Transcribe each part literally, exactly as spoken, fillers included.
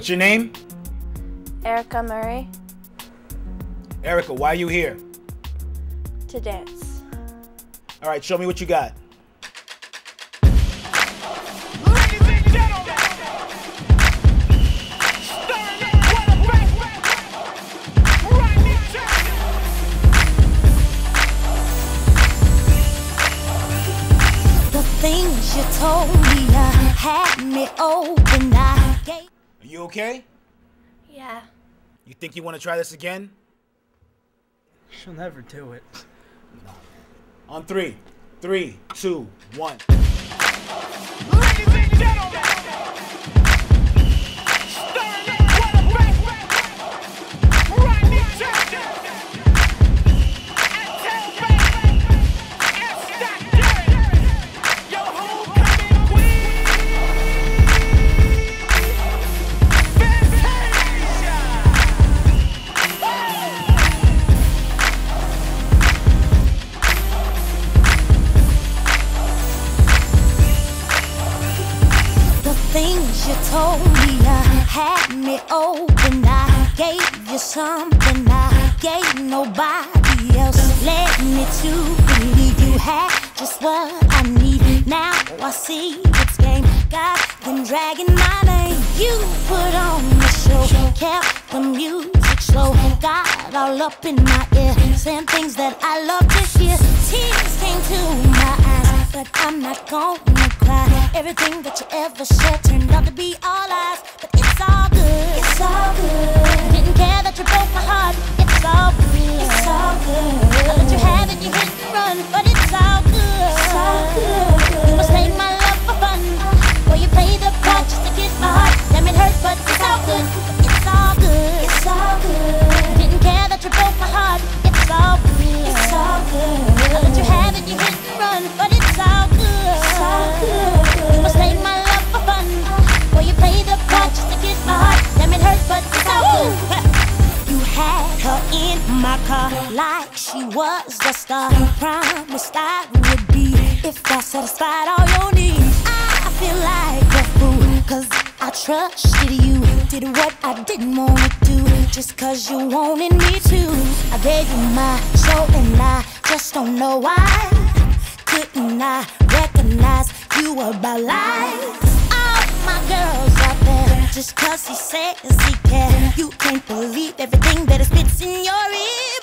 What's your name? Erica Murray. Erica, why are you here? To dance. All right, show me what you got. Things you told me I had me open I gave. Are you okay? Yeah. You think you want to try this again? She'll never do it. No. On three, three, two, one. Ladies and gentlemen, things you told me I had me open. I gave you something I gave nobody else. Led me to believe you had just what I needed. Now I see it's game. God's been dragging my name. You put on the show, kept the music slow. Got all up in my ear, saying things that I love this year. Tears came to my eyes, but I'm not gonna cry. Everything that you ever said turned out to be all lies, but it's all good. It's all good. Didn't care that you broke my heart. It's all real. It's all good. I let you have it, you hit and run, but it's all good. It's all good. You must take my love for fun. Well, you play the part just to get my heart. Damn, it hurt, but it's all good. It's all good. It's all good. Didn't care that you broke my heart. It's all real. It's all good. I let you have it, you hit and run, but it's all good. It's all good. My car, like she was the star. Promised I would be if I satisfied all your needs. I feel like a fool, cause I trusted you. Did what I didn't want to do, just cause you wanted me to. I gave you my soul and I just don't know why. Couldn't I recognize you were by lies? All my girls out there, just cause he says he can. You can't believe everything that it spits in your ear. You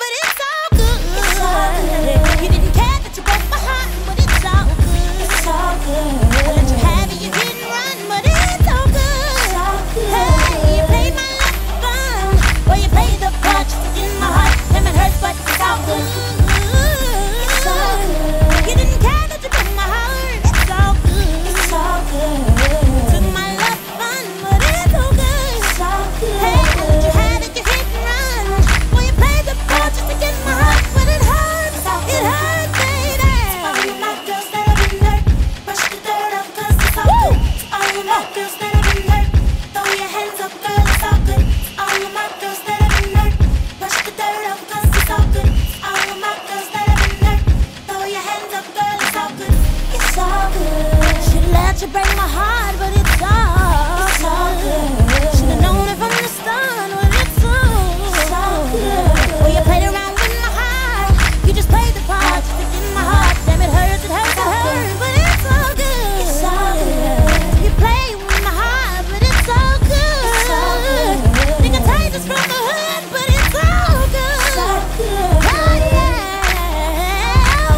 break my heart, but it's all, it's all good. Should've known it from the start, but it's all, it's all good. Well, you played around with my heart. You just played the part, you picked in my heart. Damn, it hurts, it hurts, it hurts, but it's all good. It's all good. You played with my heart, but it's all good. It's all good. Think I take this from the hood, but it's all good. It's all good. Oh yeah,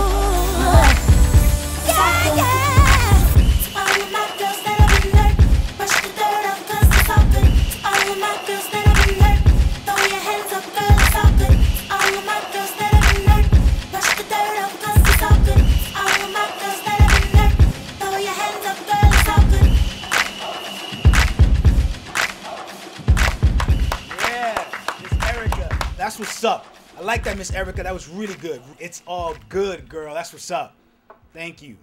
ooh. Yeah, yeah. That's what's up. I like that, Miss Erica. That was really good. It's all good, girl. That's what's up. Thank you.